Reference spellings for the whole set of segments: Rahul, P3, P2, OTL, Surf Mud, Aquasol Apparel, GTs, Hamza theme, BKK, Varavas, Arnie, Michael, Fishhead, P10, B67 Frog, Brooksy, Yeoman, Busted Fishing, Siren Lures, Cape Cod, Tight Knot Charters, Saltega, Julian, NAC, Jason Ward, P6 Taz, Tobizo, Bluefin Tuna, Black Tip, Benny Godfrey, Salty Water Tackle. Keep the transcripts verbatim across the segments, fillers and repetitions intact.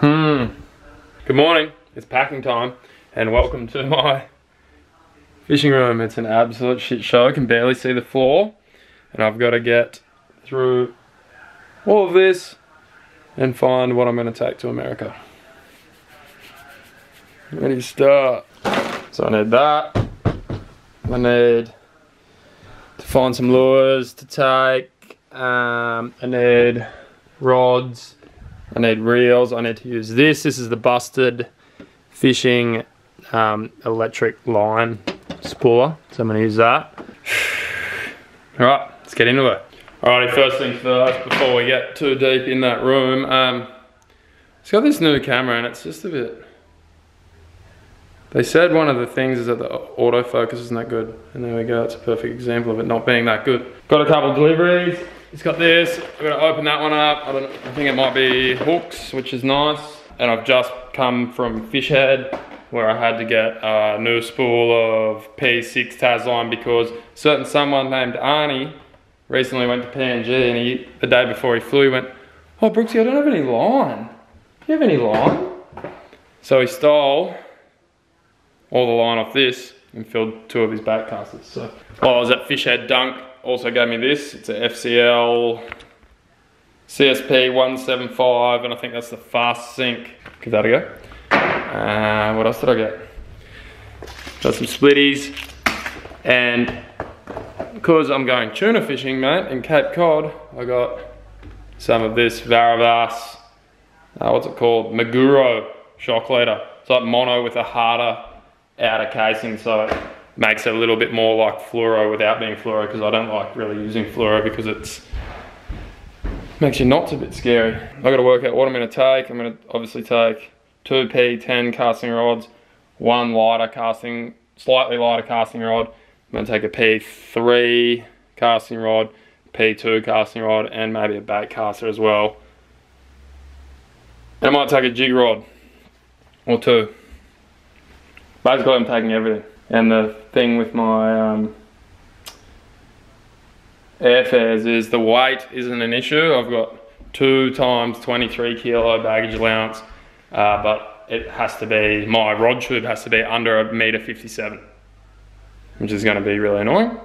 Hmm. Good morning, it's packing time and welcome to my fishing room. It's an absolute shit show. I can barely see the floor and I've got to get through all of this and find what I'm going to take to America. Where do you start? So I need that. I need to find some lures to take. Um, I need rods. I need reels. I need to use this. This is the Busted Fishing um, electric line spooler. So I'm going to use that. Alright, let's get into it. Alrighty, first things first, before we get too deep in that room. Um, it's got this new camera and it's just a bit... They said one of the things is that the autofocus isn't that good. And there we go, it's a perfect example of it not being that good. Got a couple of deliveries. It's got this, I'm gonna open that one up. I, don't, I think it might be hooks, which is nice. And I've just come from Fishhead, where I had to get a new spool of P six Taz line because a certain someone named Arnie recently went to P N G and he, the day before he flew, he went, "Oh, Brooksy, I don't have any line. Do you have any line?" So he stole all the line off this and filled two of his backcasters. So while I was at Fishhead, Dunk also gave me this. It's a F C L C S P one seventy-five, and I think that's the fast sink. Give that a go. Uh, what else did I get? Got some splitties, and because I'm going tuna fishing, mate, in Cape Cod, I got some of this Varavas. Uh, what's it called? Maguro shock leader. It's like mono with a harder outer casing, so it makes it a little bit more like fluoro without being fluoro, because I don't like really using fluoro because it's makes your knots a bit scary. I've got to work out what I'm going to take. I'm going to obviously take two P ten casting rods, one lighter casting, slightly lighter casting rod. I'm going to take a P three casting rod, P two casting rod, and maybe a bait caster as well. And I might take a jig rod or two. Basically, I'm taking everything. And the thing with my um, airfares is the weight isn't an issue. I've got two times twenty-three kilo baggage allowance, uh, but it has to be, my rod tube has to be under a meter fifty-seven, which is going to be really annoying.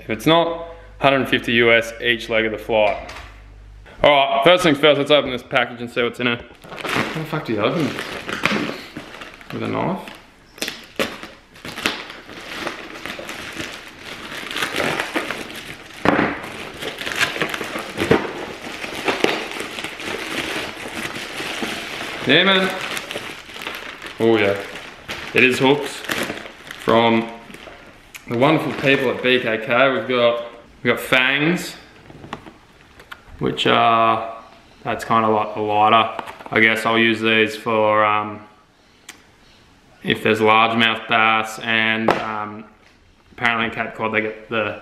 If it's not, one hundred fifty U S each leg of the flight. Alright, first things first, let's open this package and see what's in it. How the fuck do you open this? With a knife? Yeah, man. Oh yeah, it is hooks from the wonderful people at B K K. We've got we got fangs, which are that's kind of like the lighter. I guess I'll use these for um, if there's largemouth bass, and um, apparently in Cape Cod they get the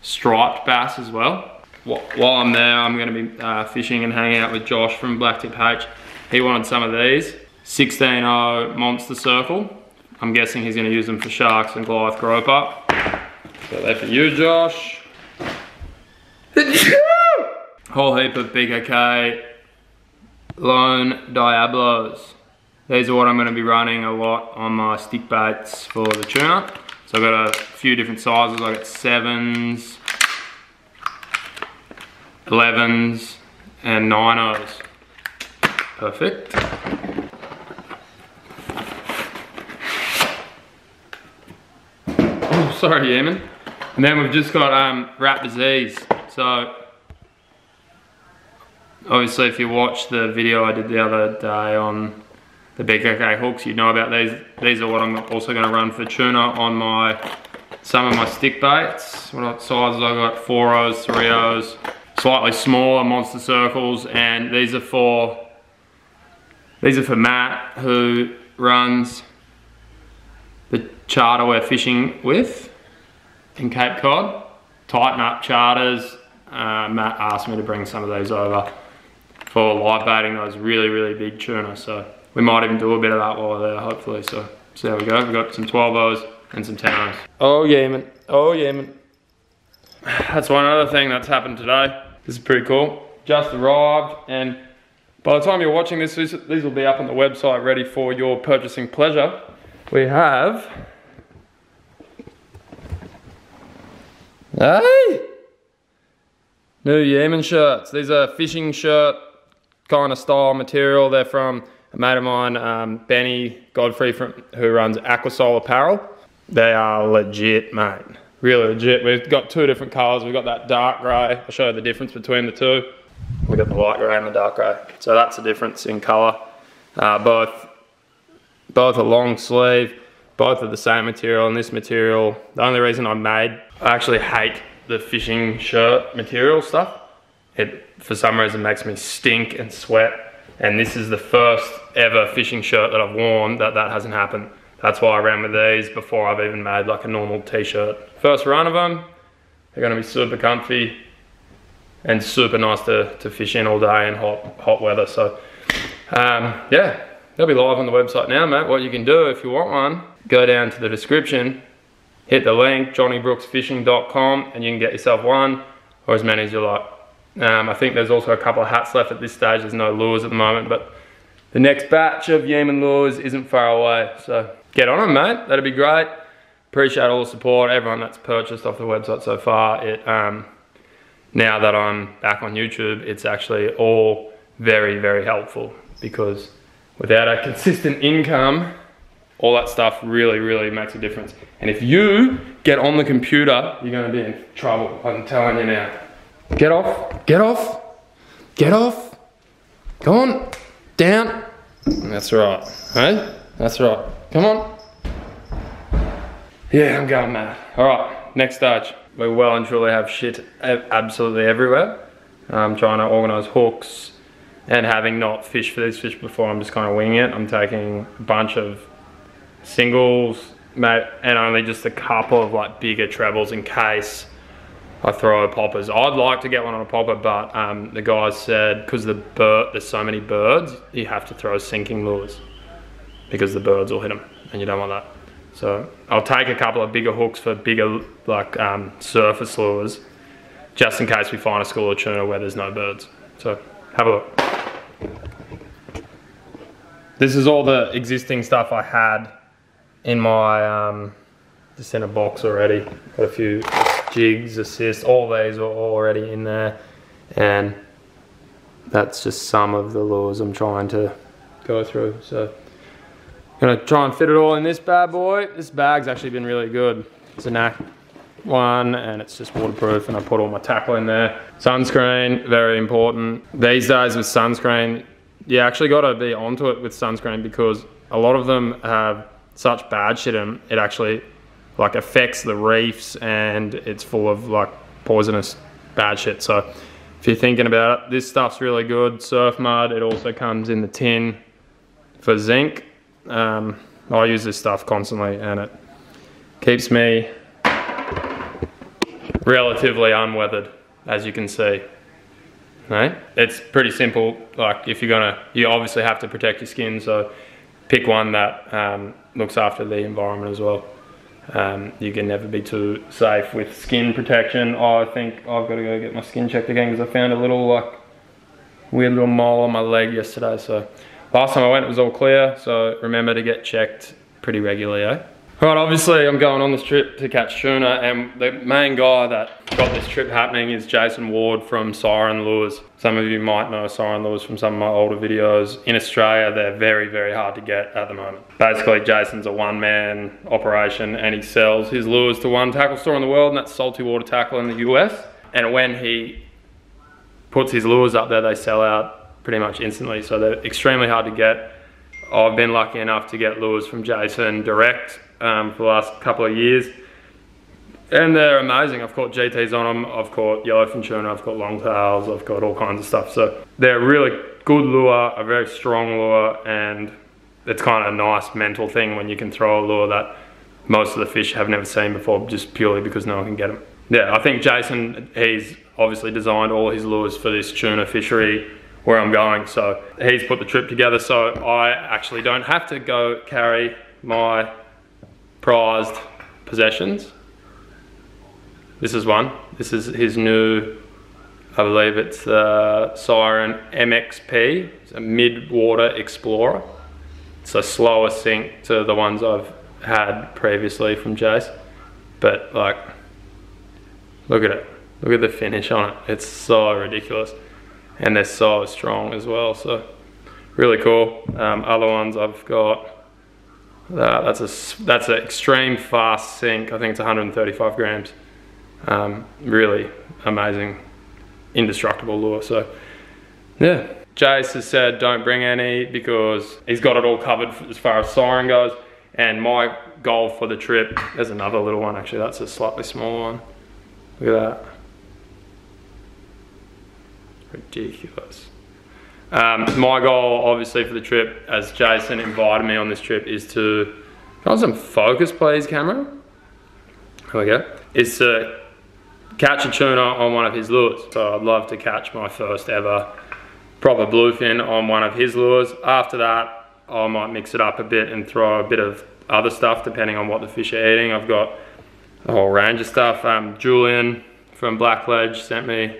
striped bass as well. While I'm there, I'm going to be uh, fishing and hanging out with Josh from Black Tip. He wanted some of these. sixteen oh Monster Circle. I'm guessing he's gonna use them for sharks and Goliath Groper. So they're for you, Josh. Whole heap of B K K Lone Diablos. These are what I'm gonna be running a lot on my stick baits for the tuna. So I've got a few different sizes. I've got sevens, elevens, and ninos. Perfect. Oh, sorry, Yemen. And then we've just got um, rat disease. So, obviously, if you watch the video I did the other day on the B K K hooks, you'd know about these. These are what I'm also going to run for tuna on my some of my stick baits. What sizes I got? four ohs, three ohs, slightly smaller monster circles, and these are for. These are for Matt, who runs the charter we're fishing with in Cape Cod. Tight Knot Charters. Uh, Matt asked me to bring some of those over for live baiting those really, really big tuna. So we might even do a bit of that while we're there, hopefully. So, so there we go. We've got some twelve ohs and some ten ohs. Oh yeah, man. Oh yeah, man. That's one other thing that's happened today. This is pretty cool. Just arrived and By the time you're watching this, these will be up on the website ready for your purchasing pleasure. We have... Hey! New Yeoman shirts. These are fishing shirt kind of style material. They're from a mate of mine, um, Benny Godfrey, from, who runs Aquasol Apparel. They are legit, mate. Really legit. We've got two different colours. We've got that dark grey. I'll show you the difference between the two. We've got the light grey and the dark grey. So that's the difference in colour. Uh, both, both are long sleeve. Both are the same material, and this material, the only reason I made, I actually hate the fishing shirt material stuff. It, for some reason, makes me stink and sweat. And this is the first ever fishing shirt that I've worn that that hasn't happened. That's why I ran with these before I've even made like a normal t-shirt. First run of them, they're gonna be super comfy and super nice to, to fish in all day in hot, hot weather. So um, yeah, they'll be live on the website now, mate. What you can do if you want one, go down to the description, hit the link, jonny brooks fishing dot com, and you can get yourself one or as many as you like. Um, I think there's also a couple of hats left at this stage. There's no lures at the moment, but the next batch of Yeoman lures isn't far away. So get on them, mate. That'd be great. Appreciate all the support, everyone that's purchased off the website so far. It um, now that I'm back on YouTube, it's actually all very, very helpful, because without a consistent income, all that stuff really, really makes a difference. And if you get on the computer, you're gonna be in trouble, I'm telling you now. Get off, get off, get off. Come on, down. That's right, hey? That's right, come on. Yeah, I'm going mad. All right, next stage. We well and truly have shit absolutely everywhere. I'm trying to organize hooks, and having not fished for these fish before, I'm just kind of winging it. I'm taking a bunch of singles, mate, and only just a couple of like bigger trebles in case I throw poppers. I'd like to get one on a popper, but um, the guys said because the bird, there's so many birds, you have to throw sinking lures because the birds will hit them, and you don't want that. So I'll take a couple of bigger hooks for bigger like um, surface lures, just in case we find a school of tuna where there's no birds. So have a look. This is all the existing stuff I had in my, um, just in a box already. Got a few jigs, assists, all these are already in there. And that's just some of the lures I'm trying to go through. So I'm gonna try and fit it all in this bad boy. This bag's actually been really good. It's a N A C one and it's just waterproof, and I put all my tackle in there. Sunscreen, very important. These days with sunscreen, you actually got to be onto it with sunscreen, because a lot of them have such bad shit in them, it actually like affects the reefs, and it's full of like poisonous bad shit. So if you're thinking about it, this stuff's really good. Surf Mud, it also comes in the tin for zinc. Um, I use this stuff constantly and it keeps me relatively unweathered, as you can see. Right? It's pretty simple. Like if you're gonna, you obviously have to protect your skin, so pick one that um, looks after the environment as well. Um, you can never be too safe with skin protection. Oh, I think I've got to go get my skin checked again, because I found a little like weird little mole on my leg yesterday. So last time I went, it was all clear. So remember to get checked pretty regularly, eh? All right, obviously I'm going on this trip to catch tuna, and the main guy that got this trip happening is Jason Ward from Siren Lures. Some of you might know Siren Lures from some of my older videos. In Australia, they're very, very hard to get at the moment. Basically, Jason's a one-man operation, and he sells his lures to one tackle store in the world, and that's Salty Water Tackle in the U S. And when he puts his lures up there, they sell out pretty much instantly, so they're extremely hard to get. I've been lucky enough to get lures from Jason direct Um, for the last couple of years, and they're amazing. I've caught G Ts on them, I've caught yellowfin tuna, I've caught longtails, I've caught all kinds of stuff. So they're a really good lure, a very strong lure, and it's kind of a nice mental thing when you can throw a lure that most of the fish have never seen before, just purely because no one can get them. Yeah, I think Jason, he's obviously designed all his lures for this tuna fishery where I'm going, so he's put the trip together, so I actually don't have to go carry my prized possessions. This is one. This is his new I believe it's the Siren M X P. It's a mid-water explorer. It's a slower sink to the ones I've had previously from Jace, but like, look at it. Look at the finish on it. It's so ridiculous, and they're so strong as well. So really cool. Um, other ones I've got. Uh, that's a that's an extreme fast sink. I think it's one hundred thirty-five grams. Um, really amazing, indestructible lure. So yeah, Jace has said don't bring any because he's got it all covered as far as siren goes. And my goal for the trip, there's another little one actually. That's a slightly smaller one. Look at that. Ridiculous. Um, my goal obviously for the trip, as Jason invited me on this trip, is to, can I have some focus please camera? There we go. Is to catch a tuna on one of his lures. So I'd love to catch my first ever proper bluefin on one of his lures. After that, I might mix it up a bit and throw a bit of other stuff depending on what the fish are eating. I've got a whole range of stuff. Um, Julian from Blackledge sent me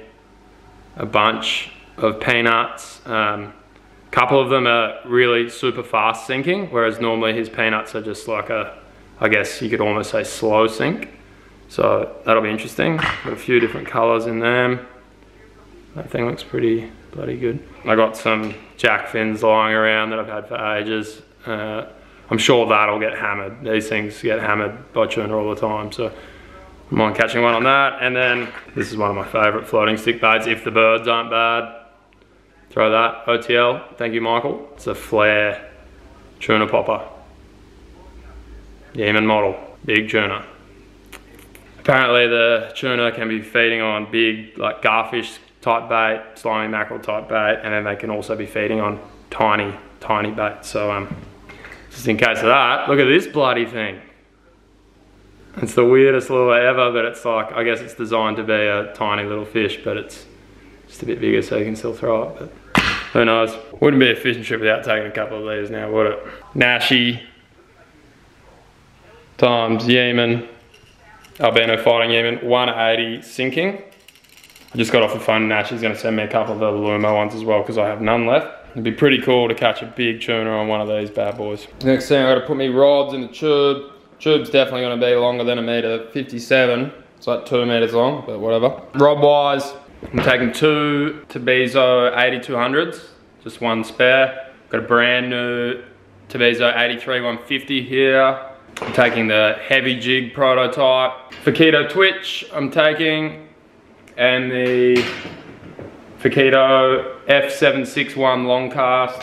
a bunch of peanuts. Um, a couple of them are really super fast sinking, whereas normally his peanuts are just like a, I guess you could almost say slow sink. So that'll be interesting. Got a few different colors in them. That thing looks pretty bloody good. I got some jack fins lying around that I've had for ages. Uh, I'm sure that'll get hammered. These things get hammered by tuna all the time. So I'm on catching one on that. And then this is one of my favorite floating stick baits. If the birds aren't bad, throw that. O T L, thank you, Michael. It's a flare tuna popper. Yeoman model, big tuna. Apparently the tuna can be feeding on big, like garfish type bait, slimy mackerel type bait, and then they can also be feeding on tiny, tiny bait. So um, just in case of that, look at this bloody thing. It's the weirdest lure ever, but it's like, I guess it's designed to be a tiny little fish, but it's just a bit bigger so you can still throw it, but who knows. Wouldn't be a fishing trip without taking a couple of these now, would it? Nashi times Yemen. Albino fighting Yemen, one eighty sinking. I just got off the phone and Nashi's gonna send me a couple of the Luma ones as well because I have none left. It'd be pretty cool to catch a big tuna on one of these bad boys. Next thing, I gotta put me rods in the tube. Tube's definitely gonna be longer than a meter fifty-seven. It's like two meters long, but whatever. Rod wise, I'm taking two Tobizo eighty-two hundreds, just one spare. Got a brand new Tobizo eighty-three one fifty here. I'm taking the heavy jig prototype. Fakido Twitch I'm taking, and the Fakido F seven six one long cast.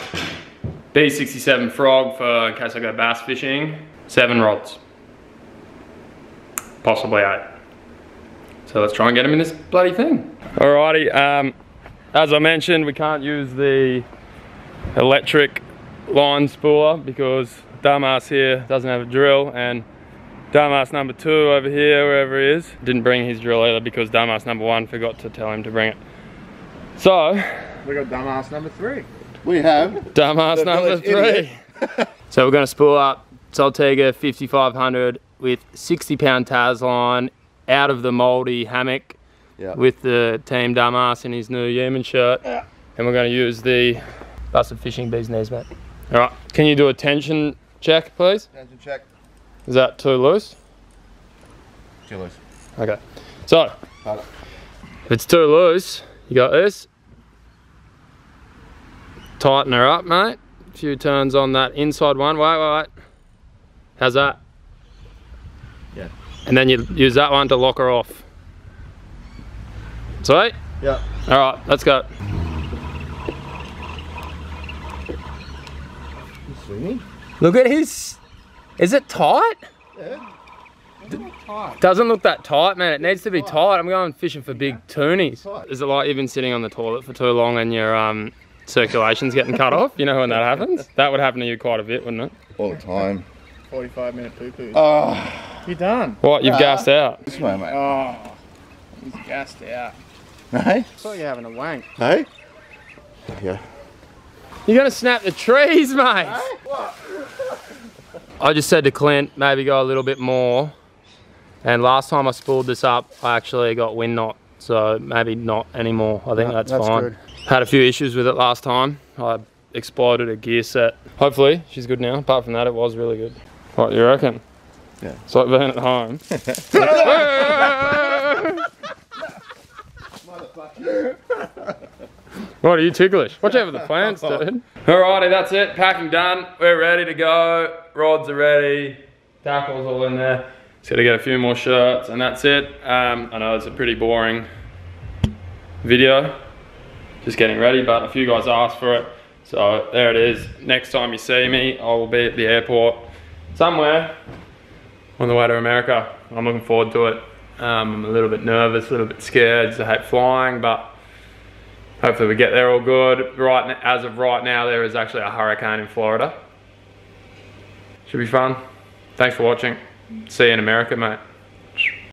B sixty-seven frog for in case I go bass fishing. Seven rods, possibly eight. So let's try and get them in this bloody thing. Alrighty, um, as I mentioned, we can't use the electric line spooler because Dumbass here doesn't have a drill, and Dumbass number two over here, wherever he is, didn't bring his drill either because Dumbass number one forgot to tell him to bring it. So we got Dumbass number three. We have Dumbass number three. So we're going to spool up Saltega fifty-five hundred with sixty pound Taz line out of the mouldy hammock, yep, with the team Dumbass in his new Yemen shirt, yep, and we're going to use the Busted Fishing bee's knees, mate. All right, can you do a tension check, please? Tension check. Is that too loose? Too loose. Okay. So, if it's too loose, you got this. Tighten her up, mate. A few turns on that inside one. Wait, wait, wait. How's that? Yeah. And then you use that one to lock her off. Sweet? Yeah. All right, let's go. Look at his, is it tight? Yeah, doesn't look tight. Doesn't look that tight, man. It needs to be tight. I'm going fishing for big toonies. Is it like even sitting on the toilet for too long and your um, circulation's getting cut off? You know when that happens? That would happen to you quite a bit, wouldn't it? All the time. forty-five minute poo-poo. Oh. You're done. What, you've nah. gassed out? This way, mate. Oh, he's gassed out. Hey? I thought you were having a wank. Hey? Yeah. You're gonna snap the trees, mate. Hey? What? I just said to Clint, maybe go a little bit more. And last time I spooled this up, I actually got wind knot so maybe not anymore. I think no, that's, that's fine. Good. Had a few issues with it last time. I exploded a gear set. Hopefully she's good now. Apart from that, it was really good. What do you reckon? Yeah. It's like being at home. What are you ticklish? Watch out for the plants, dude. Alrighty, that's it. Packing done. We're ready to go. Rods are ready. Tackle's all in there. Just gotta get a few more shirts and that's it. Um, I know it's a pretty boring video. Just getting ready, but a few guys asked for it. So there it is. Next time you see me, I will be at the airport somewhere on the way to America. I'm looking forward to it. Um, I'm a little bit nervous, a little bit scared, just hate flying, but hopefully we get there all good. Right, as of right now, there is actually a hurricane in Florida. Should be fun. Thanks for watching. See you in America, mate.